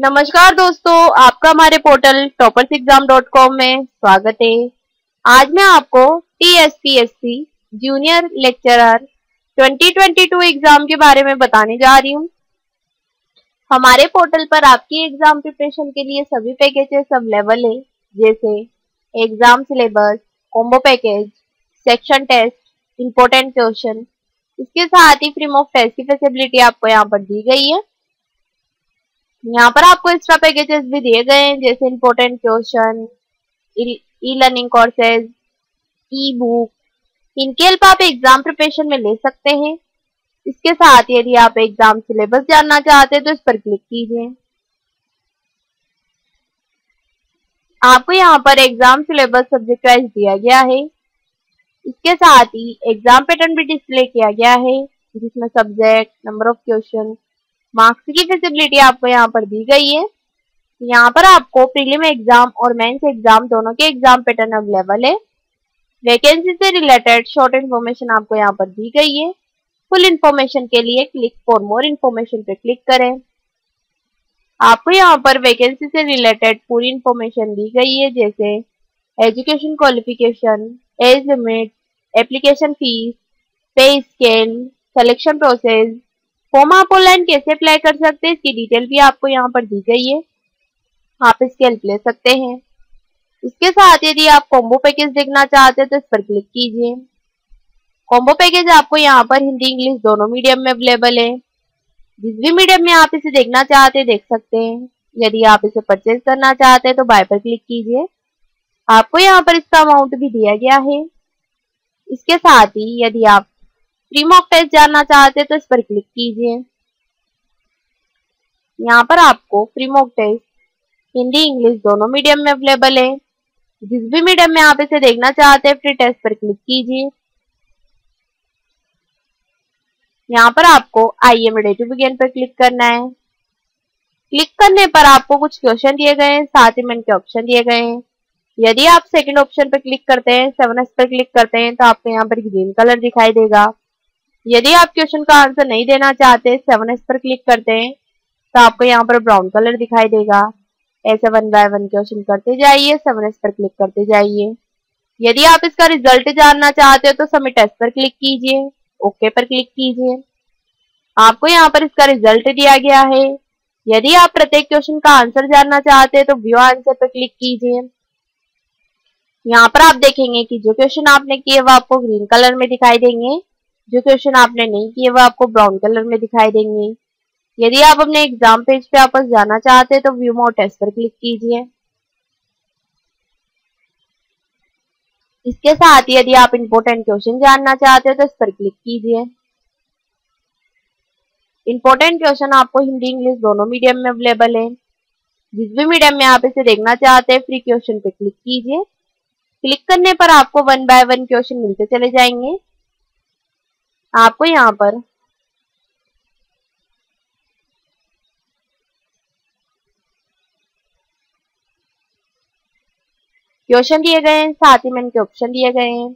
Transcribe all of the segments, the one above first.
नमस्कार दोस्तों, आपका हमारे पोर्टल टॉपर्सएग्जाम.com में स्वागत है। आज मैं आपको TSPSC जूनियर लेक्चरर 2022 एग्जाम के बारे में बताने जा रही हूँ। हमारे पोर्टल पर आपकी एग्जाम प्रिपरेशन के लिए सभी पैकेजेस अवेलेबल है, जैसे exam syllabus, combo package, section test, important question. इसके साथ ही फ्री मॉक टेस्ट की फैसिलिटी आपको यहाँ पर दी गई है। यहाँ पर आपको एक्स्ट्रा पैकेजेस भी दिए गए हैं, जैसे important question, e learning courses, e book. इनके हेल्प आप एग्जाम प्रिपरेशन में ले सकते हैं। इसके साथ यदि आप एग्जाम सिलेबस जानना चाहते हैं तो इस पर क्लिक कीजिए। आपको यहाँ पर एग्जाम सिलेबस सब्जेक्ट वाइज दिया गया है। इसके साथ ही एग्जाम पैटर्न भी डिस्प्ले किया गया है, जिसमें subject, number of question, marks की फैसिलिटी आपको यहाँ पर दी गई है। यहाँ पर आपको प्रीलिम एग्जाम और मेंस एग्जाम दोनों के एग्जाम पैटर्न अवेलेबल है। वैकेंसी से रिलेटेड शॉर्ट इन्फॉर्मेशन आपको यहाँ पर दी गई है। फुल इन्फॉर्मेशन के लिए क्लिक फॉर मोर इन्फॉर्मेशन पे क्लिक करें। आपको यहाँ पर वैकेंसी से रिलेटेड पूरी इन्फॉर्मेशन दी गई है, जैसे education qualification, age limit, application fees, pay scale, selection process, form आप ऑनलाइन कैसे अप्लाई कर सकते हैं, इसकी डिटेल भी आपको यहाँ पर दी गई है। आप इसकी हेल्प ले सकते हैं। इसके साथ यदि आप कॉम्बो पैकेज देखना चाहते हैं तो इस पर क्लिक कीजिए। कॉम्बो पैकेज आपको यहाँ पर हिंदी इंग्लिश दोनों मीडियम में अवेलेबल है। जिस भी मीडियम में आप इसे देखना चाहते हैं देख सकते हैं। यदि आप इसे परचेज करना चाहते हैं तो बाय पर क्लिक कीजिए। आपको यहाँ पर इसका अमाउंट भी दिया गया है। इसके साथ ही यदि आप प्री मॉक टेस्ट जानना चाहते हैं तो इस पर क्लिक कीजिए। यहाँ पर आपको pre mock test Hindi English दोनों मीडियम में अवेलेबल है। जिस भी मीडियम में आप इसे देखना चाहते हैं फ्री टेस्ट पर क्लिक कीजिए। यहाँ पर आपको I am ready to begin पर क्लिक करना है। क्लिक करने पर आपको कुछ क्वेश्चन दिए गए हैं, साथ ही में इनके ऑप्शन दिए गए हैं। यदि आप सेकंड ऑप्शन पर क्लिक करते हैं, 7S पर क्लिक करते हैं तो आपको यहाँ पर ग्रीन कलर दिखाई देगा। यदि आप क्वेश्चन का आंसर नहीं देना चाहते, 7S पर क्लिक करते हैं तो आपको यहाँ पर ब्राउन कलर दिखाई देगा। ऐसे 1 बाय 1 क्वेश्चन करते जाइए, 7S पर क्लिक करते जाइए। यदि आप इसका रिजल्ट जानना चाहते हो तो सबमिट टेस्ट पर क्लिक कीजिए, ओके पर क्लिक कीजिए। आपको यहाँ पर इसका रिजल्ट दिया गया है। यदि आप प्रत्येक क्वेश्चन का आंसर जानना चाहते हैं तो व्यू आंसर पर क्लिक कीजिए। यहाँ पर आप देखेंगे कि जो क्वेश्चन आपने किए वो आपको ग्रीन कलर में दिखाई देंगे, जो क्वेश्चन आपने नहीं किए वो आपको ब्राउन कलर में दिखाई देंगे। यदि आप अपने एग्जाम पेज पे वापस जाना चाहते हैं तो व्यू मोर टेस्ट पर क्लिक कीजिए। इसके साथ ही यदि आप इम्पोर्टेंट क्वेश्चन जानना चाहते हो तो इस पर क्लिक कीजिए। इम्पोर्टेंट क्वेश्चन आपको हिंदी इंग्लिश दोनों मीडियम में अवेलेबल है। जिस भी मीडियम में आप इसे देखना चाहते हैं फ्री क्वेश्चन पे क्लिक कीजिए। क्लिक करने पर आपको 1 बाय 1 क्वेश्चन मिलते चले जाएंगे। आपको यहाँ पर क्वेश्चन दिए गए हैं, साथ ही में इनके ऑप्शन दिए गए हैं।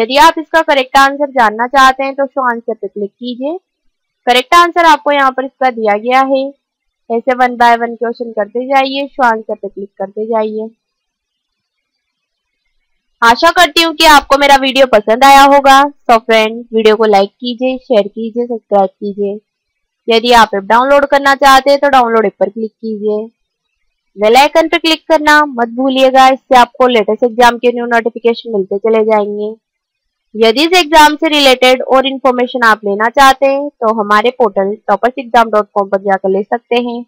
यदि आप इसका करेक्ट आंसर जानना चाहते हैं तो शो आंसर पर क्लिक कीजिए। करेक्ट आंसर आपको यहाँ पर इसका दिया गया है। ऐसे 1 बाय 1 क्वेश्चन करते जाइए, शो आंसर पर क्लिक करते जाइए। आशा करती हूँ कि आपको मेरा वीडियो पसंद आया होगा। सो फ्रेंड, वीडियो को लाइक कीजिए, शेयर कीजिए, सब्सक्राइब कीजिए। यदि आप ऐप डाउनलोड करना चाहते हैं तो डाउनलोड ऐप पर क्लिक कीजिए। बेल आइकन पर क्लिक करना मत भूलिएगा, इससे आपको लेटेस्ट एग्जाम के न्यू नोटिफिकेशन मिलते चले जाएंगे। यदि इस एग्जाम से रिलेटेड और इन्फॉर्मेशन आप लेना चाहते हैं तो हमारे पोर्टल टॉपर्सएग्जाम.com पर जाकर ले सकते हैं।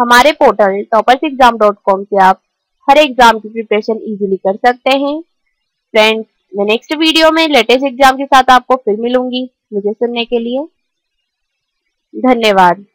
हमारे पोर्टल टॉपर्सएग्जाम.com से आप हर एग्जाम की प्रिपरेशन इजीली कर सकते हैं। फ्रेंड्स, मैं नेक्स्ट वीडियो में लेटेस्ट एग्जाम के साथ आपको फिर मिलूंगी। मुझे सुनने के लिए धन्यवाद।